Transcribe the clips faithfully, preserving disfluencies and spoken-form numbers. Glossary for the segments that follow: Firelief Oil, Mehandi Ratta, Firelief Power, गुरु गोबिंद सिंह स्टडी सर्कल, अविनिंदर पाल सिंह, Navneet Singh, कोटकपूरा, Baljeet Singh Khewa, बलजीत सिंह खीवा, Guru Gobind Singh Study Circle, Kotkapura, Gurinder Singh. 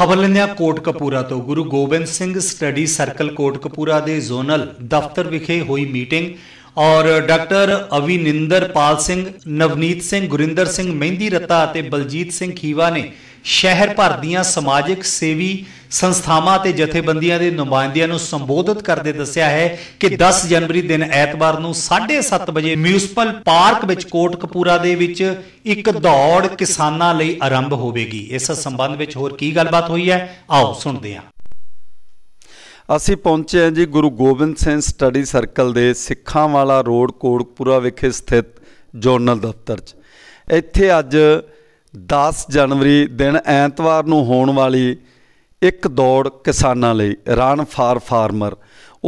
खबर लेंदे कोटकपूरा तो गुरु गोबिंद सिंह स्टडी सर्कल कोटकपूरा दे जोनल दफ्तर विखे हुई मीटिंग और डॉक्टर अविनिंदर पाल सिंह, नवनीत सिंह, गुरिंदर सिंह, मेहंदी रत्ता ते बलजीत सिंह खीवा ने शहर भर दीआं समाजिक सेवी संस्थावां ते जथेबंदियां दे नुमाइंदियां नूं संबोधित करदे दस्सिया है कि दस जनवरी दिन ऐतवार नूं साढ़े सत्त बजे म्यूनसिपल पार्क विच कोटकपूरा दे विच एक दौड़ किसानां लई आरंभ होवेगी। इस संबंध विच होर की गलबात हुई है, आओ सुणदे हां। ਅਸੀਂ ਪਹੁੰਚੇ ਹਾਂ ਜੀ ਗੁਰੂ ਗੋਬਿੰਦ ਸਿੰਘ ਸਟੱਡੀ ਸਰਕਲ ਦੇ ਸਿੱਖਾਂ ਵਾਲਾ ਰੋਡ ਕੋਟਕਪੂਰਾ ਵਿਖੇ ਸਥਿਤ ਜੋਨਲ ਦਫ਼ਤਰ 'ਚ। ਇੱਥੇ ਅੱਜ ਦਸ ਜਨਵਰੀ ਦਿਨ ਐਤਵਾਰ ਨੂੰ ਹੋਣ ਵਾਲੀ ਇੱਕ ਦੌੜ ਕਿਸਾਨਾਂ ਲਈ ਰਨ ਫਾਰ ਫਾਰਮਰ,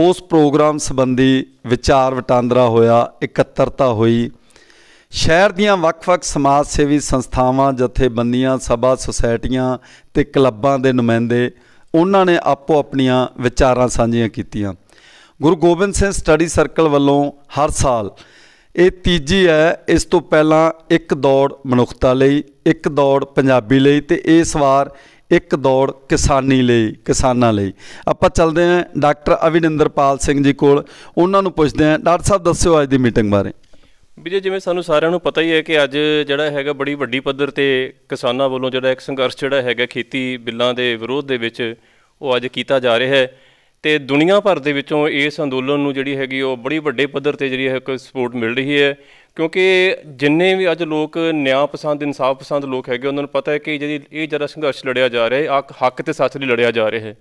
ਉਸ ਪ੍ਰੋਗਰਾਮ ਸੰਬੰਧੀ ਵਿਚਾਰ ਵਟਾਂਦਰਾ ਹੋਇਆ, ਇਕੱਤਰਤਾ ਹੋਈ। ਸ਼ਹਿਰ ਦੀਆਂ ਵੱਖ-ਵੱਖ ਸਮਾਜ ਸੇਵੀ ਸੰਸਥਾਵਾਂ, ਜਥੇਬੰਦੀਆਂ, ਸਭਾ ਸੁਸਾਇਟੀਆਂ ਤੇ ਕਲੱਬਾਂ ਦੇ ਨੁਮਾਇੰਦੇ ਉਹਨਾਂ ਨੇ ਆਪੋ ਆਪਣੀਆਂ ਵਿਚਾਰਾਂ ਸਾਂਝੀਆਂ ਕੀਤੀਆਂ। ਗੁਰੂ ਗੋਬਿੰਦ ਸਿੰਘ ਸਟੱਡੀ ਸਰਕਲ ਵੱਲੋਂ ਹਰ ਸਾਲ ਇਹ ਤੀਜੀ ਹੈ। ਇਸ ਤੋਂ ਪਹਿਲਾਂ ਇੱਕ ਦੌੜ ਮਨੁੱਖਤਾ ਲਈ, ਇੱਕ ਦੌੜ ਪੰਜਾਬੀ ਲਈ ਤੇ ਇਸ ਵਾਰ ਇੱਕ ਦੌੜ ਕਿਸਾਨੀ ਲਈ, ਕਿਸਾਨਾਂ ਲਈ। ਆਪਾਂ ਚੱਲਦੇ ਹਾਂ ਡਾਕਟਰ ਅਵਿਨਿੰਦਰ ਪਾਲ ਸਿੰਘ ਜੀ ਕੋਲ, ਉਹਨਾਂ ਨੂੰ ਪੁੱਛਦੇ ਹਾਂ। ਡਾਕਟਰ ਸਾਹਿਬ, ਦੱਸਿਓ ਅੱਜ ਦੀ ਮੀਟਿੰਗ ਬਾਰੇ। ਵੀਰੇ, ਜਿਵੇਂ ਸਾਨੂੰ ਸਾਰਿਆਂ ਨੂੰ ਪਤਾ ਹੀ ਹੈ ਕਿ ਅੱਜ ਜਿਹੜਾ ਹੈਗਾ ਬੜੀ ਵੱਡੀ ਪੱਧਰ 'ਤੇ ਕਿਸਾਨਾਂ ਵੱਲੋਂ ਜਿਹੜਾ ਇੱਕ ਸੰਘਰਸ਼ ਜਿਹੜਾ ਹੈਗਾ ਖੇਤੀ ਬਿੱਲਾਂ ਦੇ ਵਿਰੋਧ ਦੇ ਵਿੱਚ ਉਹ ਅੱਜ ਕੀਤਾ ਜਾ ਰਿਹਾ ਹੈ ਅਤੇ ਦੁਨੀਆ ਭਰ ਦੇ ਵਿੱਚੋਂ ਇਸ ਅੰਦੋਲਨ ਨੂੰ ਜਿਹੜੀ ਹੈਗੀ ਉਹ ਬੜੀ ਵੱਡੇ ਪੱਧਰ 'ਤੇ ਜਿਹੜੀ ਹੈ ਇੱਕ ਸਪੋਰਟ ਮਿਲ ਰਹੀ ਹੈ, ਕਿਉਂਕਿ ਜਿੰਨੇ ਵੀ ਅੱਜ ਲੋਕ ਨਿਆਂ ਪਸੰਦ, ਇਨਸਾਫ ਪਸੰਦ ਲੋਕ ਹੈਗੇ ਉਹਨਾਂ ਨੂੰ ਪਤਾ ਹੈ ਕਿ ਜਿਹੜੀ ਇਹ ਜਿਹੜਾ ਸੰਘਰਸ਼ ਲੜਿਆ ਜਾ ਰਿਹਾ ਹੈ ਹੱਕ ਅਤੇ ਸੱਚ ਲਈ ਲੜਿਆ ਜਾ ਰਿਹਾ ਹੈ।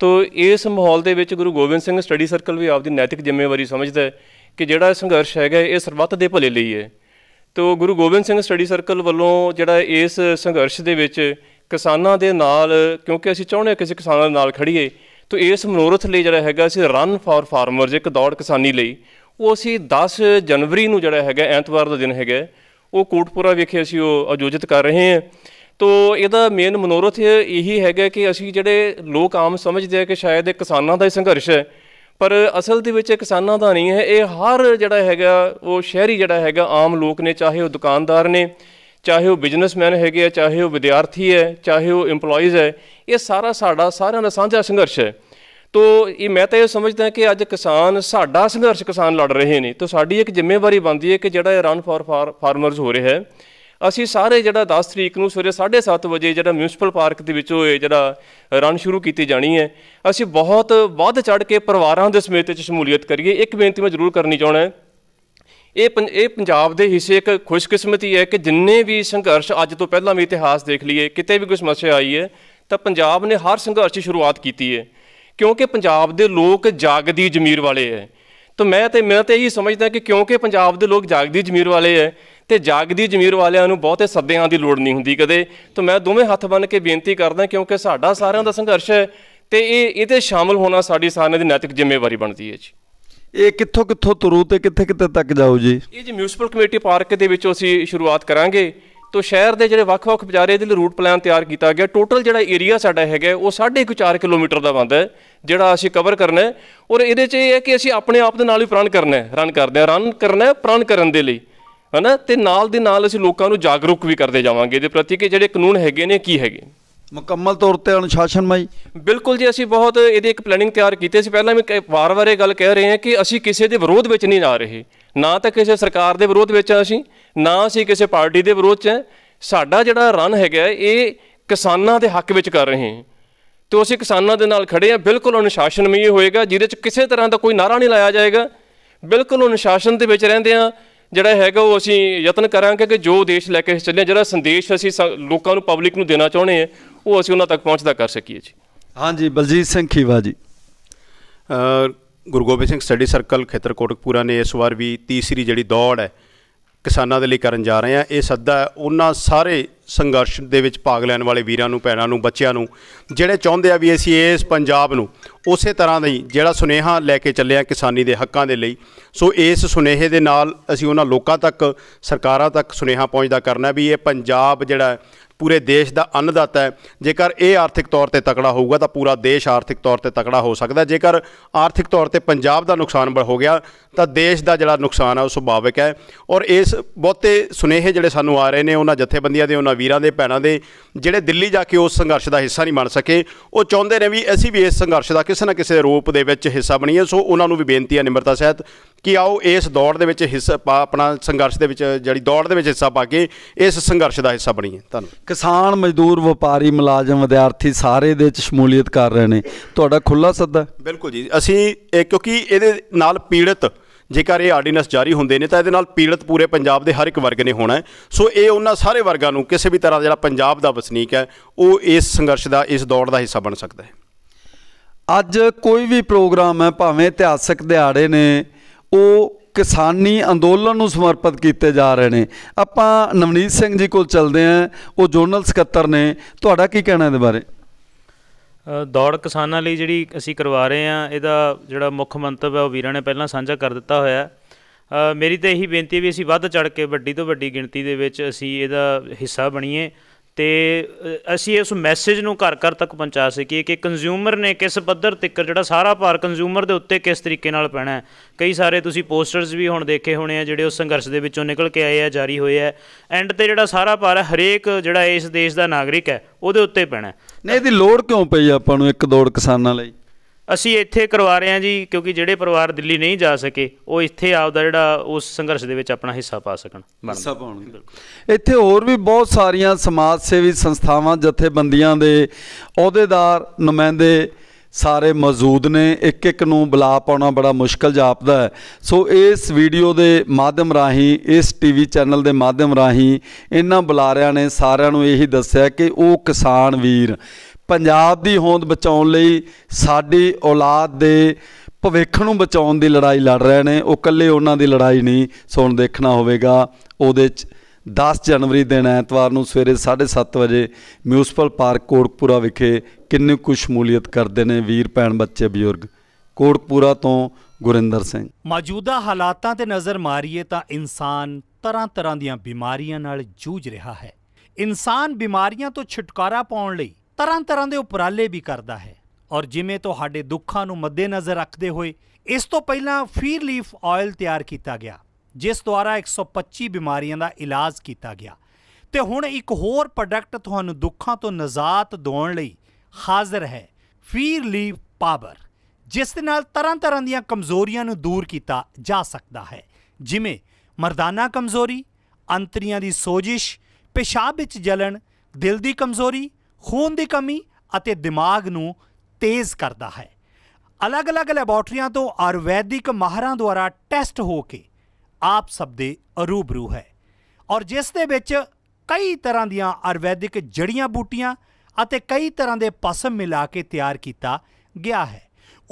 ਤੋ ਇਸ ਮਾਹੌਲ ਦੇ ਵਿੱਚ ਗੁਰੂ ਗੋਬਿੰਦ ਸਿੰਘ ਸਟੱਡੀ ਸਰਕਲ ਵੀ ਆਪਦੀ ਨੈਤਿਕ ਜ਼ਿੰਮੇਵਾਰੀ ਸਮਝਦਾ ਹੈ ਕਿ ਜਿਹੜਾ ਸੰਘਰਸ਼ ਹੈਗਾ ਇਹ ਸਰਬੱਤ ਦੇ ਭਲੇ ਲਈ ਹੈ। ਤੋ ਗੁਰੂ ਗੋਬਿੰਦ ਸਿੰਘ ਸਟੱਡੀ ਸਰਕਲ ਵੱਲੋਂ ਜਿਹੜਾ ਇਸ ਸੰਘਰਸ਼ ਦੇ ਵਿੱਚ ਕਿਸਾਨਾਂ ਦੇ ਨਾਲ, ਕਿਉਂਕਿ ਅਸੀਂ ਚਾਹੁੰਦੇ ਹਾਂ ਕਿਸੇ ਕਿਸਾਨਾਂ ਦੇ ਨਾਲ ਖੜੀਏ, ਤੋ ਇਸ ਮਨੋਰਥ ਲਈ ਜਿਹੜਾ ਹੈਗਾ ਅਸੀਂ ਰਨ ਫਾਰ ਫਾਰਮਰਜ਼, ਇੱਕ ਦੌੜ ਕਿਸਾਨੀ ਲਈ, ਉਹ ਅਸੀਂ ਦਸ ਜਨਵਰੀ ਨੂੰ ਜਿਹੜਾ ਹੈਗਾ ਐਤਵਾਰ ਦਾ ਦਿਨ ਹੈਗਾ ਉਹ ਕੋਟਕਪੂਰਾ ਵਿਖੇ ਅਸੀਂ ਉਹ ਆਯੋਜਿਤ ਕਰ ਰਹੇ ਹਾਂ। ਤੋ ਇਹਦਾ ਮੇਨ ਮਨੋਰਥ ਇਹੀ ਹੈਗਾ ਕਿ ਅਸੀਂ ਜਿਹੜੇ ਲੋਕ ਆਮ ਸਮਝਦੇ ਆ ਕਿ ਸ਼ਾਇਦ ਇਹ ਕਿਸਾਨਾਂ ਦਾ ਹੀ ਸੰਘਰਸ਼ ਹੈ, ਪਰ ਅਸਲ ਦੇ ਵਿੱਚ ਕਿਸਾਨਾਂ ਦਾ ਨਹੀਂ ਹੈ। ਇਹ ਹਰ ਜਿਹੜਾ ਹੈਗਾ ਉਹ ਸ਼ਹਿਰੀ ਜਿਹੜਾ ਹੈਗਾ ਆਮ ਲੋਕ ਨੇ, ਚਾਹੇ ਉਹ ਦੁਕਾਨਦਾਰ ਨੇ, ਚਾਹੇ ਉਹ ਬਿਜ਼ਨਸਮੈਨ ਹੈਗੇ ਆ, ਚਾਹੇ ਉਹ ਵਿਦਿਆਰਥੀ ਹੈ, ਚਾਹੇ ਉਹ ਇੰਪਲੋਈਜ਼ ਹੈ, ਇਹ ਸਾਰਾ ਸਾਡਾ ਸਾਰਿਆਂ ਦਾ ਸਾਂਝਾ ਸੰਘਰਸ਼ ਹੈ। ਤੋ ਇਹ ਮੈਂ ਤਾਂ ਇਹ ਸਮਝਦਾ ਕਿ ਅੱਜ ਕਿਸਾਨ ਸਾਡਾ ਸੰਘਰਸ਼ ਕਿਸਾਨ ਲੜ ਰਹੇ ਨੇ, ਤਾਂ ਸਾਡੀ ਇੱਕ ਜ਼ਿੰਮੇਵਾਰੀ ਬਣਦੀ ਹੈ ਕਿ ਜਿਹੜਾ ਇਹ ਰਨ ਫਾਰ ਫਾਰ ਫਾਰਮਰਸ ਹੋ ਰਿਹਾ ਹੈ, ਅਸੀਂ ਸਾਰੇ ਜਿਹੜਾ ਦਸ ਤਰੀਕ ਨੂੰ ਸਵੇਰੇ ਸਾਢੇ ਸੱਤ ਵਜੇ ਜਿਹੜਾ ਮਿਊਨਿਸਪਲ ਪਾਰਕ ਦੇ ਵਿੱਚੋਂ ਇਹ ਜਿਹੜਾ ਰਨ ਸ਼ੁਰੂ ਕੀਤੀ ਜਾਣੀ ਹੈ, ਅਸੀਂ ਬਹੁਤ ਵੱਧ ਚੜ੍ਹ ਕੇ ਪਰਿਵਾਰਾਂ ਦੇ ਸਮੇਤ 'ਚ ਸ਼ਮੂਲੀਅਤ ਕਰੀਏ। ਇੱਕ ਬੇਨਤੀ ਮੈਂ ਜ਼ਰੂਰ ਕਰਨੀ ਚਾਹੁੰਦਾ, ਇਹ ਪੰ ਇਹ ਪੰਜਾਬ ਦੇ ਹਿੱਸੇ ਇੱਕ ਖੁਸ਼ਕਿਸਮਤੀ ਹੈ ਕਿ ਜਿੰਨੇ ਵੀ ਸੰਘਰਸ਼ ਅੱਜ ਤੋਂ ਪਹਿਲਾਂ ਵੀ ਇਤਿਹਾਸ ਦੇਖ ਲਈਏ, ਕਿਤੇ ਵੀ ਕੋਈ ਸਮੱਸਿਆ ਆਈ ਹੈ ਤਾਂ ਪੰਜਾਬ ਨੇ ਹਰ ਸੰਘਰਸ਼ ਦੀ ਸ਼ੁਰੂਆਤ ਕੀਤੀ ਹੈ, ਕਿਉਂਕਿ ਪੰਜਾਬ ਦੇ ਲੋਕ ਜਾਗਦੀ ਜ਼ਮੀਰ ਵਾਲੇ ਹੈ। ਤਾਂ ਮੈਂ ਤਾਂ ਮੈਂ ਤਾਂ ਇਹੀ ਸਮਝਦਾ ਕਿ ਕਿਉਂਕਿ ਪੰਜਾਬ ਦੇ ਲੋਕ ਜਾਗਦੀ ਜ਼ਮੀਰ ਵਾਲੇ ਹੈ ਅਤੇ ਜਾਗਦੀ ਜ਼ਮੀਰ ਵਾਲਿਆਂ ਨੂੰ ਬਹੁਤੇ ਸੱਦਿਆਂ ਦੀ ਲੋੜ ਨਹੀਂ ਹੁੰਦੀ ਕਦੇ। ਤਾਂ ਮੈਂ ਦੋਵੇਂ ਹੱਥ ਬੰਨ੍ਹ ਕੇ ਬੇਨਤੀ ਕਰਦਾ ਕਿਉਂਕਿ ਸਾਡਾ ਸਾਰਿਆਂ ਦਾ ਸੰਘਰਸ਼ ਹੈ ਅਤੇ ਇਹ ਇਹਦੇ ਸ਼ਾਮਲ ਹੋਣਾ ਸਾਡੀ ਸਾਰਿਆਂ ਦੀ ਨੈਤਿਕ ਜ਼ਿੰਮੇਵਾਰੀ ਬਣਦੀ ਹੈ ਜੀ। ਇਹ ਕਿੱਥੋਂ ਕਿੱਥੋਂ ਤੁਰੂ ਅਤੇ ਕਿੱਥੇ ਕਿੱਥੇ ਤੱਕ ਜਾਊ ਜੀ? ਇਹ ਜੀ ਮਿਊਨਿਸਪਲ ਕਮੇਟੀ ਪਾਰਕ ਦੇ ਵਿੱਚੋਂ ਅਸੀਂ ਸ਼ੁਰੂਆਤ ਕਰਾਂਗੇ। ਤੋ ਸ਼ਹਿਰ ਦੇ ਜਿਹੜੇ ਵੱਖ ਵੱਖ ਬਾਜ਼ਾਰ, ਇਹਦੇ ਲਈ ਰੂਟ ਪਲਾਨ ਤਿਆਰ ਕੀਤਾ ਗਿਆ। ਟੋਟਲ ਜਿਹੜਾ ਏਰੀਆ ਸਾਡਾ ਹੈਗਾ ਉਹ ਸਾਢੇ ਕੁ ਚਾਰ ਕਿਲੋਮੀਟਰ ਦਾ ਬਣਦਾ ਜਿਹੜਾ ਅਸੀਂ ਕਵਰ ਕਰਨਾ, ਔਰ ਇਹਦੇ 'ਚ ਇਹ ਹੈ ਕਿ ਅਸੀਂ ਆਪਣੇ ਆਪ ਦੇ ਨਾਲ ਵੀ ਪ੍ਰਣ ਕਰਨਾ ਹੈ, ਰਨ ਕਰਦੇ ਹਾਂ, ਰਨ ਕਰਨਾ ਪ੍ਰਣ ਕਰਨ ਦੇ ਲਈ ਹੈ ਨਾ, ਅਤੇ ਨਾਲ ਦੇ ਨਾਲ ਅਸੀਂ ਲੋਕਾਂ ਨੂੰ ਜਾਗਰੂਕ ਵੀ ਕਰਦੇ ਜਾਵਾਂਗੇ ਇਹਦੇ ਪ੍ਰਤੀ ਕਿ ਜਿਹੜੇ ਕਾਨੂੰਨ ਹੈਗੇ ਨੇ ਕੀ ਹੈਗੇ। ਮੁਕੰਮਲ ਤੌਰ 'ਤੇ ਅਨੁਸ਼ਾਸਨਮਈ, ਬਿਲਕੁਲ ਜੀ। ਅਸੀਂ ਬਹੁਤ ਇਹਦੀ ਇੱਕ ਪਲੈਨਿੰਗ ਤਿਆਰ ਕੀਤੀ ਸੀ। ਪਹਿਲਾਂ ਵੀ ਵਾਰ ਵਾਰ ਇਹ ਗੱਲ ਕਹਿ ਰਹੇ ਹਾਂ ਕਿ ਅਸੀਂ ਕਿਸੇ ਦੇ ਵਿਰੋਧ ਵਿੱਚ ਨਹੀਂ ਆ ਰਹੇ, ਨਾ ਤਾਂ ਕਿਸੇ ਸਰਕਾਰ ਦੇ ਵਿਰੋਧ ਵਿੱਚ ਅਸੀਂ, ਨਾ ਅਸੀਂ ਕਿਸੇ ਪਾਰਟੀ ਦੇ ਵਿਰੋਧ 'ਚ ਹੈ। ਸਾਡਾ ਜਿਹੜਾ ਰਨ ਹੈਗਾ ਇਹ ਕਿਸਾਨਾਂ ਦੇ ਹੱਕ ਵਿੱਚ ਕਰ ਰਹੇ ਹਾਂ, ਅਤੇ ਅਸੀਂ ਕਿਸਾਨਾਂ ਦੇ ਨਾਲ ਖੜ੍ਹੇ ਹਾਂ। ਬਿਲਕੁਲ ਅਨੁਸ਼ਾਸਨਮਈ ਹੋਏਗਾ, ਜਿਹਦੇ 'ਚ ਕਿਸੇ ਤਰ੍ਹਾਂ ਦਾ ਕੋਈ ਨਾਅਰਾ ਨਹੀਂ ਲਾਇਆ ਜਾਏਗਾ। ਬਿਲਕੁਲ ਅਨੁਸ਼ਾਸਨ ਦੇ ਵਿੱਚ ਰਹਿੰਦੇ ਹਾਂ ਜਿਹੜਾ ਹੈਗਾ ਉਹ ਅਸੀਂ ਯਤਨ ਕਰਾਂਗੇ ਕਿ ਜੋ ਦੇਸ਼ ਲੈ ਕੇ ਚੱਲੇ, ਜਿਹੜਾ ਸੰਦੇਸ਼ ਅਸੀਂ ਲੋਕਾਂ ਨੂੰ, ਪਬਲਿਕ ਨੂੰ ਦੇਣਾ ਚਾਹੁੰਦੇ ਹਾਂ, ਉਹ ਅਸੀਂ ਉਹਨਾਂ ਤੱਕ ਪਹੁੰਚਦਾ ਕਰ ਸਕੀਏ ਜੀ। ਹਾਂਜੀ, ਬਲਜੀਤ ਸਿੰਘ ਖੇਵਾ ਜੀ। ਗੁਰੂ ਗੋਬਿੰਦ ਸਿੰਘ ਸਟੱਡੀ ਸਰਕਲ ਖੇਤਰ ਕੋਟਕਪੂਰਾ ਨੇ ਇਸ ਵਾਰ ਵੀ ਤੀਸਰੀ ਜਿਹੜੀ ਦੌੜ ਹੈ ਕਿਸਾਨਾਂ ਦੇ ਲਈ ਕਰਨ ਜਾ ਰਹੇ ਆ। ਇਹ ਸੱਦਾ ਉਹਨਾਂ ਸਾਰੇ ਸੰਘਰਸ਼ ਦੇ ਵਿੱਚ ਭਾਗ ਲੈਣ ਵਾਲੇ ਵੀਰਾਂ ਨੂੰ, ਭੈਣਾਂ ਨੂੰ, ਬੱਚਿਆਂ ਨੂੰ ਜਿਹੜੇ ਚਾਹੁੰਦੇ ਆ ਵੀ ਅਸੀਂ ਇਸ ਪੰਜਾਬ ਨੂੰ ਉਸੇ ਤਰ੍ਹਾਂ ਦਾ ਹੀ ਜਿਹੜਾ ਸੁਨੇਹਾ ਲੈ ਕੇ ਚੱਲੇ ਆ ਕਿਸਾਨੀ ਦੇ ਹੱਕਾਂ ਦੇ ਲਈ, ਸੋ ਇਸ ਸੁਨੇਹੇ ਦੇ ਨਾਲ ਅਸੀਂ ਉਹਨਾਂ ਲੋਕਾਂ ਤੱਕ, ਸਰਕਾਰਾਂ ਤੱਕ ਸੁਨੇਹਾ ਪਹੁੰਚਦਾ ਕਰਨਾ ਵੀ ਇਹ ਪੰਜਾਬ ਜਿਹੜਾ पूरे देश का अन्नदाता है। जेकर ये आर्थिक तौर पर तकड़ा होगा तो पूरा देश आर्थिक तौर पर तकड़ा हो सकता है। जेकर आर्थिक तौर पर पंजाब का नुकसान हो गया तो देश का जोड़ा नुकसान है वह सुभाविक है। और इस बहुते सुनेहे जोड़े सूँ आ रहे हैं उन्होंने जथेबंदियों के, उन्होंने वीरों के, भैनों के जोड़े दिल्ली जाके उस संघर्ष का हिस्सा नहीं बन सके, वो चाहते हैं भी असी भी इस संघर्ष का किसी ना किसी रूप के हिस्सा बनीए। सो उन्होंने भी बेनती है निम्रता सहित कि आओ इस दौड़ दे विच हिस्सा पा अपना संघर्ष दे विच जिहड़ी दौड़ दे विच हिस्सा पा के इस संघर्ष का हिस्सा बनीए। धन्नवाद। किसान, मजदूर, व्यापारी, मुलाजम, विद्यार्थी सारे दे विच शमूलीयत कर रहे हैं। तुहाडा खुला सद्दा? बिल्कुल जी, असीं क्योंकि इहदे नाल पीड़ित जेकर ये आर्डीनेंस जारी होंदे ने तो ये पीड़ित पूरे पंजाब के हर एक वर्ग ने होना है। सो ये उन्होंने सारे वर्गों को किसी भी तरह जिहड़ा पंजाब का वसनीक है वो इस संघर्ष का इस दौड़ का हिस्सा बन सकता है। अज कोई भी प्रोग्राम है, भावें इतिहासक दिहाड़े ने, वो किसानी अंदोलन को समर्पित किए जा रहे हैं। आपां नवनीत सिंह जी को चलते हैं, वो जोनल सकत्तर ने, तुहाडा की कहना है इस बारे? दौड़ किसानां लई जिहड़ी असीं करवा रहे हैं, इहदा जिहड़ा मुख्य मंतव है वो वीरां ने पहलां सांझा कर दित्ता होया। आ, मेरी तो यही बेनती है भी असीं वध चढ़ के वड्डी तो वड्डी गिणती दे विच असीं इहदा हिस्सा बणीए तो असी इस मैसेज नूं घर घर तक पहुँचा सकीए कि कंज्यूमर ने किस पद्धर तक जिहड़ा सारा भार कंज्यूमर के उत्ते किस तरीके नाल पैना है। कई सारे तुसीं पोस्टर्स भी हुण देखे होने हैं जिहड़े उस संघर्ष दे विचों निकल के आए हैं, जारी होए हैं। एंड ते जिहड़ा सारा भार है हरेक जिहड़ा इस देश का नागरिक है उहदे उत्ते पैना। नहीं इहदी लोड़ क्यों पई आपां नूं एक दौड़ किसानां लई? असी इत्थे करवा रहे हैं जी क्योंकि जिहड़े परिवार दिल्ली नहीं जा सके वह इत्थे आपदा जिहड़ा उस संघर्ष दे विच अपना हिस्सा पा सकण। हिस्सा पाउणगे। इत्थे होर भी बहुत सारियां समाज सेवी संस्थावां, जथेबंदियां दे अहुदेदार, नुमाइंदे सारे मौजूद ने। एक एक नूं बुला पाउणा बड़ा मुश्किल जापदा है। सो इस वीडियो दे माध्यम राहीं, इस टीवी चैनल दे माध्यम राहीं इन्हां बुलारियां ने सारिआं नूं यही दस्सिआ कि वो किसान वीर पंजाब की होंद बचाने लई, साडी औलाद के भविख नूं बचाने की लड़ाई लड़ रहे हैं। वो कल्ले उन्हां दी लड़ाई नहीं। सो हुण देखना होगा उहदे च दस जनवरी दिन ऐतवार नूं सवेरे साढ़े सत्त बजे म्यूनसिपल पार्क कोटकपुरा विखे किन्नी कुछ शमूलीयत करते हैं वीर भैन, बच्चे, बजुर्ग। कोटकपुरा तो गुरिंदर सिंह। मौजूदा हालातां ते नज़र मारीए तां इंसान तरह तरह दीआं बीमारियां नाल जूझ रहा है। इंसान बीमारियां तो छुटकारा पाउण लई तरह तरह के उपराले भी करता है। और जिमें तुहाडे दुखा नूं मद्देनज़र रखते हुए इस तो पहला फीरलीफ ऑयल तैयार किया गया जिस द्वारा एक सौ पच्ची बीमारियां का इलाज किया गया। तो हुण एक होर प्रोडक्ट तुहानूं दुखा तो निजात दिवाउण लई हाज़र है, फीरलीफ पावर, जिस दे नाल तरह तरह दीआं कमजोरियां नूं दूर किया जा सकता है जिमें मर्दाना कमजोरी, अंतड़ियां की सोजिश, पेशाब विच जलन, दिल की कमजोरी, खून की कमी और दिमाग नूं तेज़ करता है। अलग अलग लैबोरेटरियां तो आयुर्वैदिक माहरां द्वारा टैसट हो के आप सब दे रूबरू है और जिस दे विच कई तरह दीआं आयुर्वैदिक जड़ियां बूटियां और कई तरह के पसम मिला के तैयार किया गया है।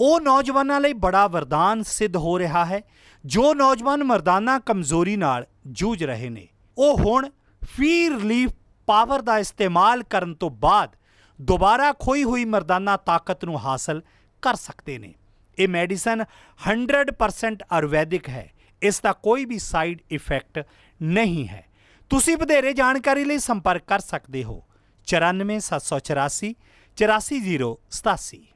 वो नौजवानों लई बड़ा वरदान सिद्ध हो रहा है जो नौजवान मर्दाना कमजोरी नाल जूझ रहे ने। वो हुण फीरलीफ पावर का इस्तेमाल करन तो बाद दोबारा खोई हुई मर्दाना ताकत नूं हासिल कर सकते हैं। ये मेडिसन हंड्रड परसेंट आयुर्वैदिक है, इसका कोई भी साइड इफेक्ट नहीं है। तुसी वधेरे जानकारी लिए संपर्क कर सकते हो चौरानवे सत्त सौ चौरासी चौरासी जीरो सतासी।